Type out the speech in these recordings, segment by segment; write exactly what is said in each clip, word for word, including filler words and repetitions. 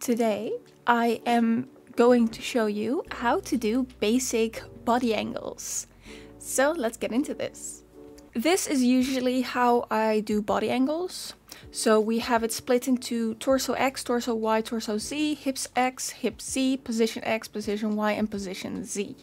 Today I am going to show you how to do basic body angles. So let's get into this. This is usually how I do body angles. So we have it split into torso X, torso Y, torso Z, hips X, hips Z, position X, position Y, and position Z.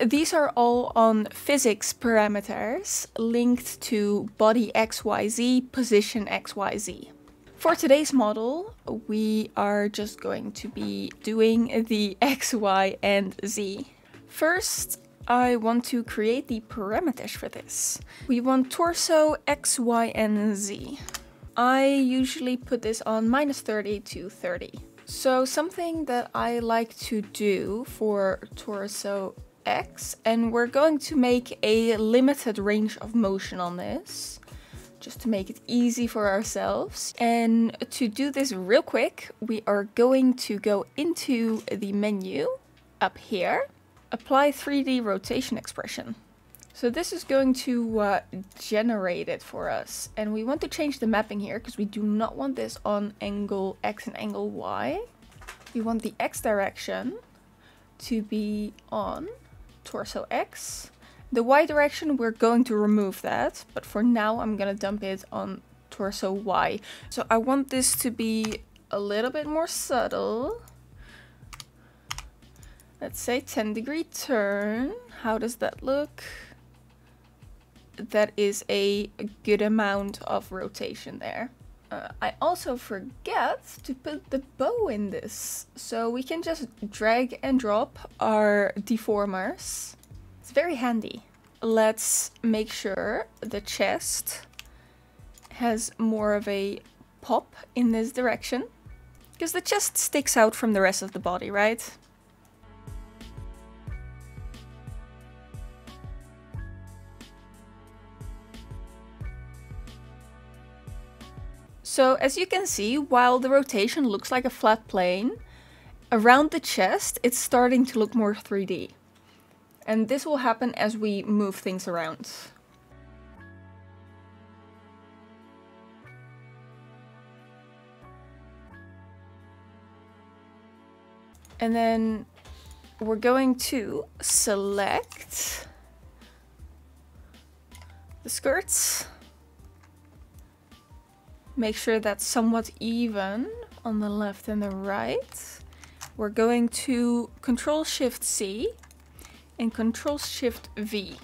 These are all on physics parameters linked to body X Y Z, position X Y Z. For today's model, we are just going to be doing the X, Y, and Z. First, I want to create the parameters for this. We want torso X, Y, and Z. I usually put this on minus thirty to thirty. So something that I like to do for torso X, and we're going to make a limited range of motion on this, just to make it easy for ourselves. And to do this real quick, we are going to go into the menu up here, apply three D rotation expression. So this is going to uh, generate it for us. And we want to change the mapping here because we do not want this on angle X and angle Y. We want the X direction to be on torso X. The Y direction, we're going to remove that, but for now I'm gonna dump it on torso Y. So I want this to be a little bit more subtle. Let's say ten degree turn. How does that look? That is a good amount of rotation there. Uh, I also forget to put the bow in this, so we can just drag and drop our deformers. It's very handy. Let's make sure the chest has more of a pop in this direction, because the chest sticks out from the rest of the body, right? So as you can see, while the rotation looks like a flat plane, around the chest it's starting to look more three D. And this will happen as we move things around. And then we're going to select the skirts. Make sure that's somewhat even on the left and the right. We're going to control shift C. And control shift V,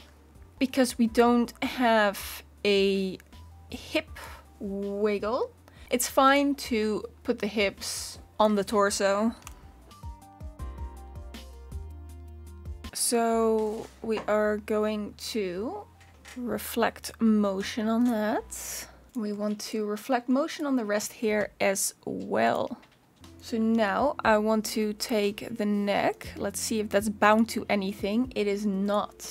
because we don't have a hip wiggle. It's fine to put the hips on the torso. So we are going to reflect motion on that. We want to reflect motion on the rest here as well. So now I want to take the neck. Let's see if that's bound to anything. It is not,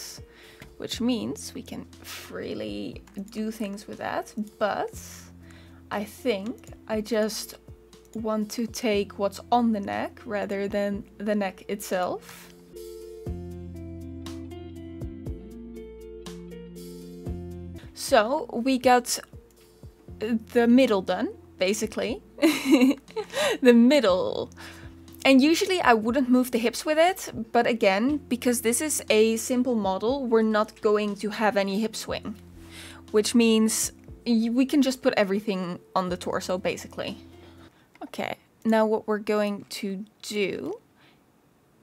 which means we can freely do things with that. But I think I just want to take what's on the neck rather than the neck itself. So we got the middle done, basically. The middle. And usually I wouldn't move the hips with it, but again, because this is a simple model, we're not going to have any hip swing, which means we can just put everything on the torso, basically. Okay, now what we're going to do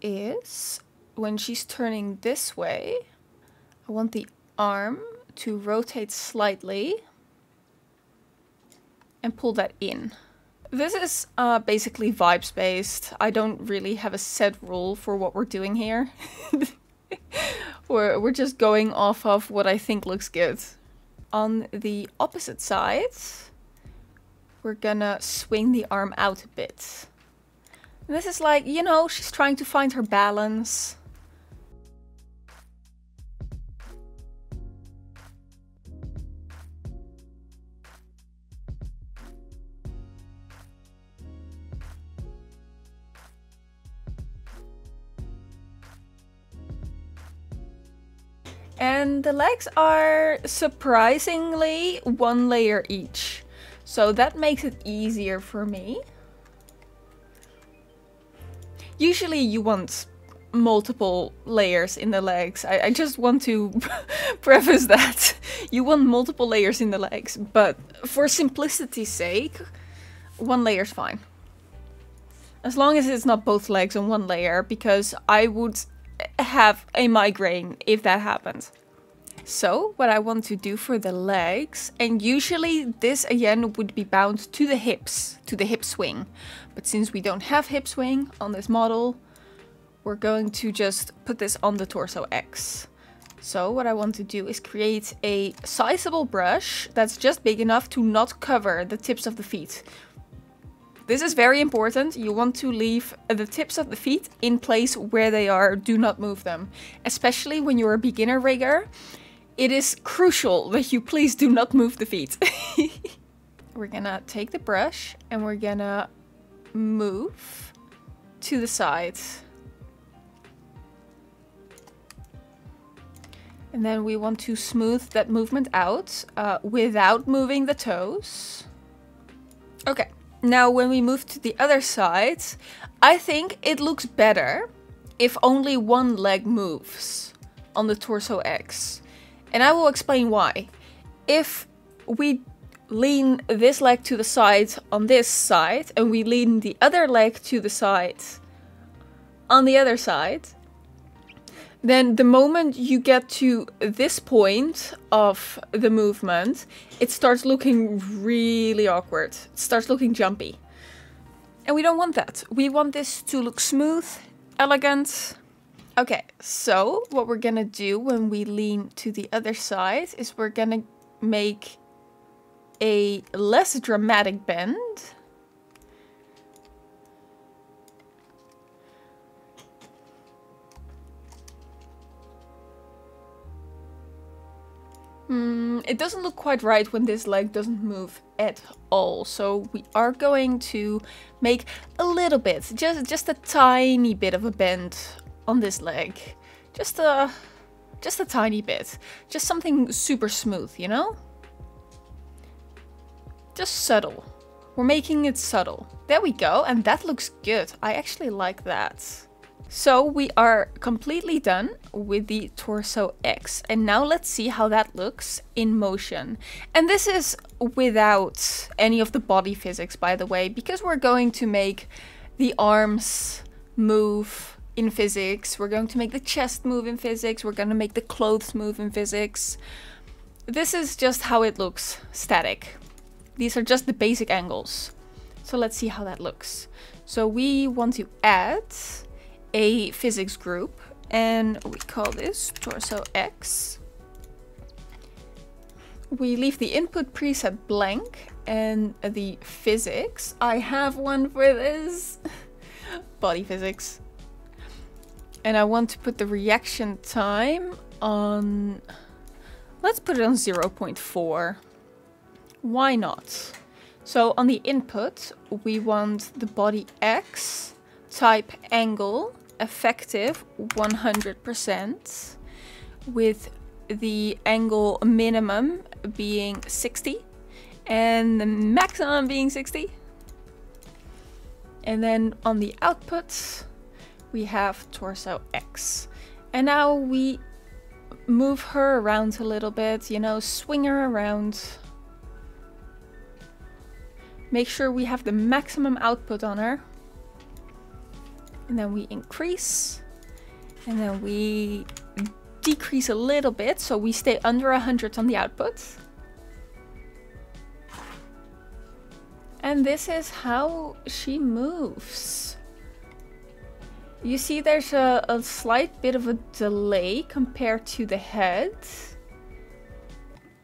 is, when she's turning this way, I want the arm to rotate slightly and pull that in. This is uh, basically vibes based. I don't really have a set rule for what we're doing here. we're, we're just going off of what I think looks good. On the opposite side, we're gonna swing the arm out a bit. And this is like, you know, she's trying to find her balance. And the legs are surprisingly one layer each, so that makes it easier for me. Usually you want multiple layers in the legs. I, I just want to preface that. You want multiple layers in the legs, but for simplicity's sake, one layer's fine. As long as it's not both legs on one layer, because I would have a migraine if that happened. So what I want to do for the legs, and usually this again would be bound to the hips, to the hip swing. But since we don't have hip swing on this model, we're going to just put this on the torso X. So what I want to do is create a sizable brush that's just big enough to not cover the tips of the feet. This is very important. You want to leave the tips of the feet in place where they are. Do not move them. Especially when you're a beginner rigger, it is crucial that you please do not move the feet. We're gonna take the brush and we're gonna move to the side. And then we want to smooth that movement out uh, without moving the toes. Okay. Now, when we move to the other side, I think it looks better if only one leg moves on the torso X. And I will explain why. If we lean this leg to the side on this side, and we lean the other leg to the side on the other side, then the moment you get to this point of the movement, it starts looking really awkward. It starts looking jumpy. And we don't want that. We want this to look smooth, elegant. Okay, so what we're gonna do when we lean to the other side is we're gonna make a less dramatic bend. Mm, it doesn't look quite right when this leg doesn't move at all, so we are going to make a little bit, just just a tiny bit of a bend on this leg, just a just a tiny bit, just something super smooth, you know, just subtle. We're making it subtle. There we go, and that looks good. I actually like that. So we are completely done with the torso X, and now let's see how that looks in motion. And this is without any of the body physics, by the way, because we're going to make the arms move in physics, we're going to make the chest move in physics, we're going to make the clothes move in physics. This is just how it looks static. These are just the basic angles. So let's see how that looks. So we want to add a physics group, and we call this torso X. We leave the input preset blank, and the physics, I have one for this, body physics. And I want to put the reaction time on, let's put it on zero point four. Why not? So on the input, we want the body X, type angle, effective one hundred percent, with the angle minimum being sixty and the maximum being sixty. And then on the output we have torso X, and now we move her around a little bit, you know, swing her around. Make sure we have the maximum output on her. And then we increase, and then we decrease a little bit, so we stay under one hundred on the output. And this is how she moves. You see there's a, a slight bit of a delay compared to the head.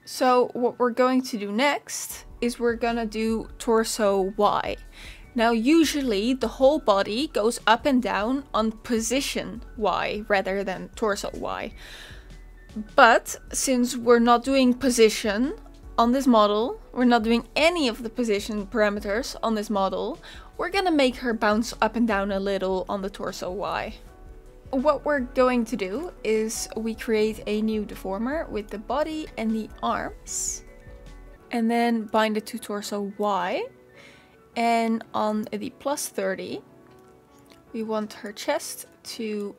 So what we're going to do next is we're gonna do torso Y. Now, usually the whole body goes up and down on position Y rather than torso Y. But since we're not doing position on this model, we're not doing any of the position parameters on this model, we're gonna make her bounce up and down a little on the torso Y. What we're going to do is we create a new deformer with the body and the arms, and then bind it to torso Y. And on the plus thirty, we want her chest to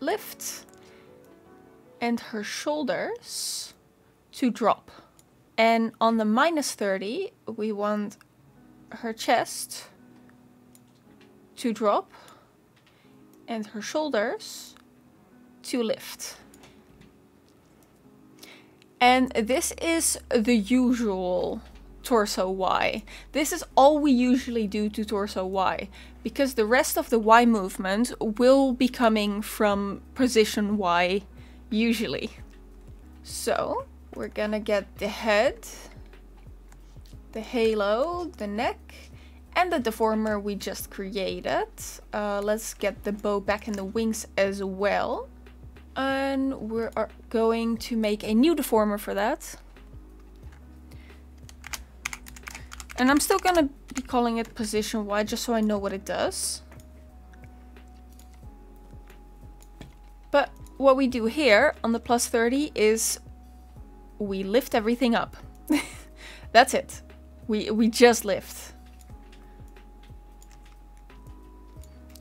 lift and her shoulders to drop. And on the minus thirty, we want her chest to drop and her shoulders to lift. And this is the usual torso Y. This is all we usually do to torso Y, because the rest of the Y movement will be coming from position Y usually. So we're gonna get the head, the halo, the neck, and the deformer we just created. Uh, let's get the bow back in the wings as well. And we're going to make a new deformer for that. And I'm still gonna be calling it position Y just so I know what it does. But what we do here on the plus thirty is we lift everything up. That's it. We, we just lift.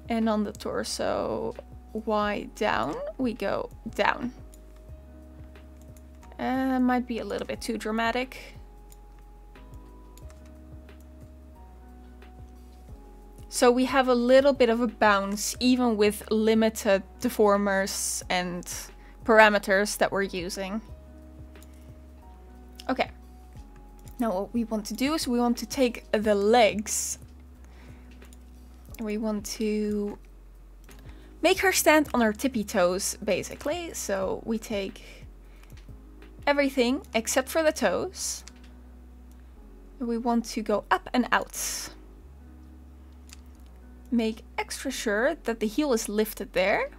And on the torso Y down, we go down. Uh, might be a little bit too dramatic. So we have a little bit of a bounce, even with limited deformers and parameters that we're using. Okay. Now what we want to do is we want to take the legs. We want to make her stand on her tippy toes, basically. So we take everything except for the toes. We want to go up and out. Make extra sure that the heel is lifted there.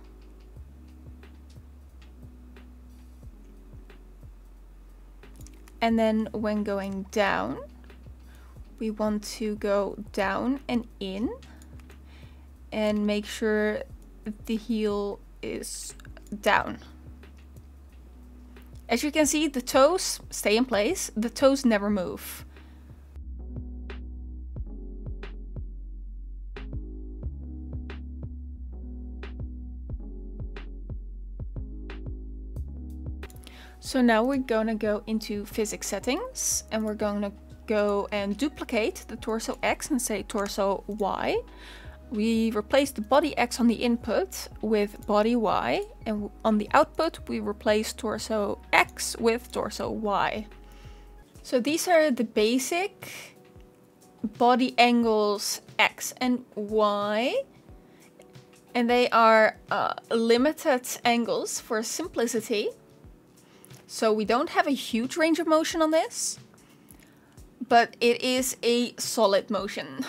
And then when going down, we want to go down and in. And make sure the heel is down. As you can see, the toes stay in place. The toes never move. So now we're gonna go into physics settings and we're gonna go and duplicate the torso X and say torso Y. We replace the body X on the input with body Y, and on the output we replace torso X with torso Y. So these are the basic body angles X and Y, and they are uh, limited angles for simplicity. So we don't have a huge range of motion on this, but it is a solid motion.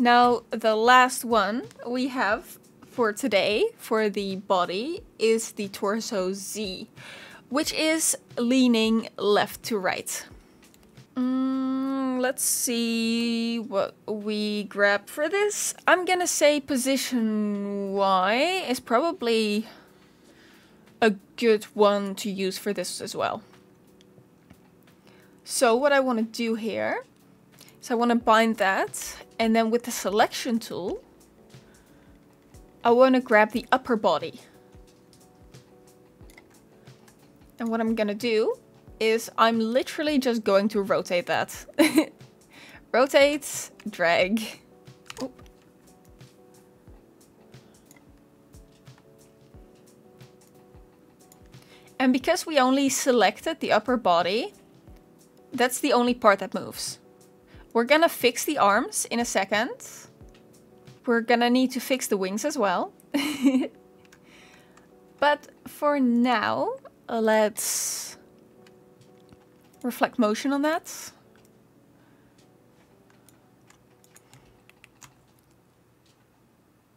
Now, the last one we have for today, for the body, is the torso Z, which is leaning left to right. Mm, let's see what we grab for this. I'm gonna say position Y is probably a good one to use for this as well. So what I wanna do here, so I want to bind that, and then with the selection tool, I want to grab the upper body. And what I'm going to do is I'm literally just going to rotate that. Rotate, drag. Oop. And because we only selected the upper body, that's the only part that moves. We're gonna fix the arms in a second. We're gonna need to fix the wings as well. But for now, let's reflect motion on that.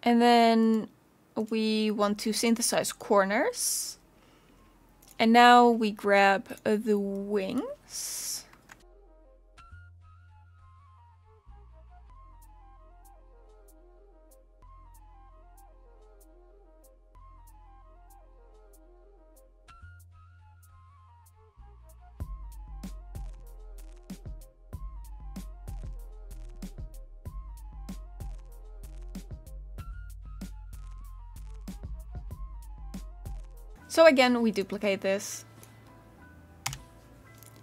And then we want to synthesize corners. And now we grab the wings. So again, we duplicate this.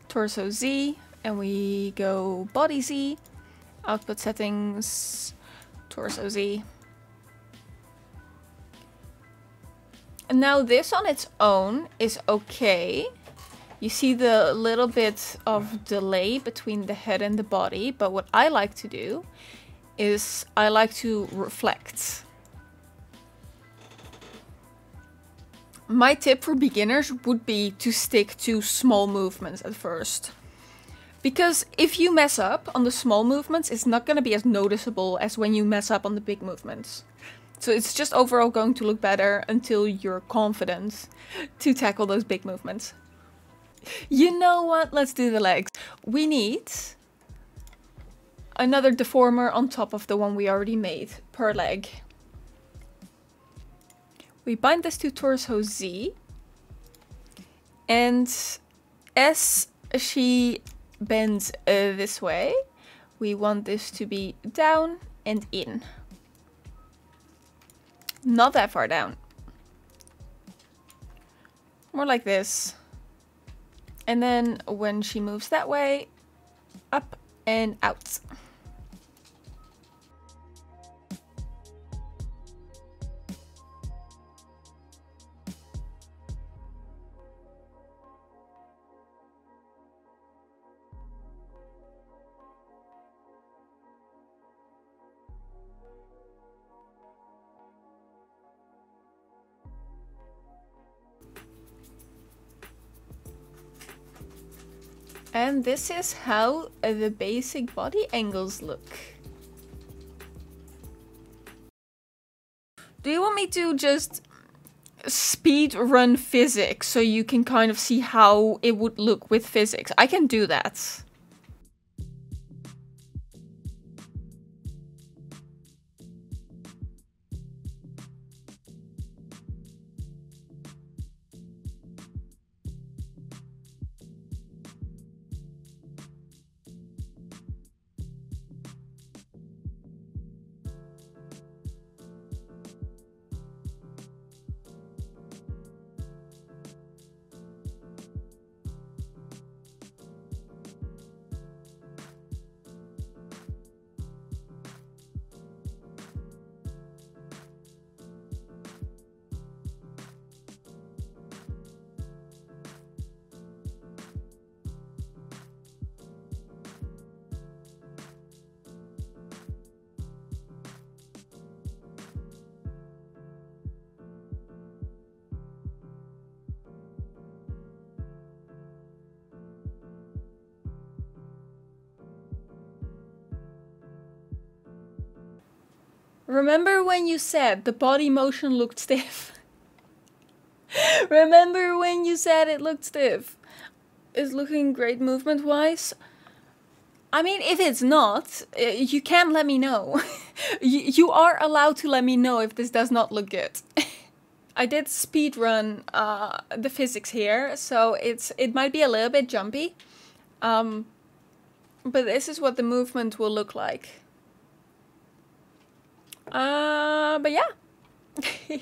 Torso Z, and we go body Z, output settings, torso Z. And now this on its own is okay. You see the little bit of delay between the head and the body, but what I like to do is I like to reflect. My tip for beginners would be to stick to small movements at first. Because if you mess up on the small movements, it's not going to be as noticeable as when you mess up on the big movements. So it's just overall going to look better until you're confident to tackle those big movements. You know what? Let's do the legs. We need another deformer on top of the one we already made per leg. We bind this to torso Z, and as she bends uh, this way, we want this to be down and in. Not that far down. More like this. And then when she moves that way, up and out. And this is how uh, the basic body angles look. Do you want me to just speed run physics so you can kind of see how it would look with physics? I can do that. Remember when you said the body motion looked stiff? Remember when you said it looked stiff? It's looking great movement-wise. I mean, if it's not, you can let me know. you, you are allowed to let me know if this does not look good. I did speedrun uh, the physics here, so it's it might be a little bit jumpy. Um, but this is what the movement will look like. Uh, but yeah.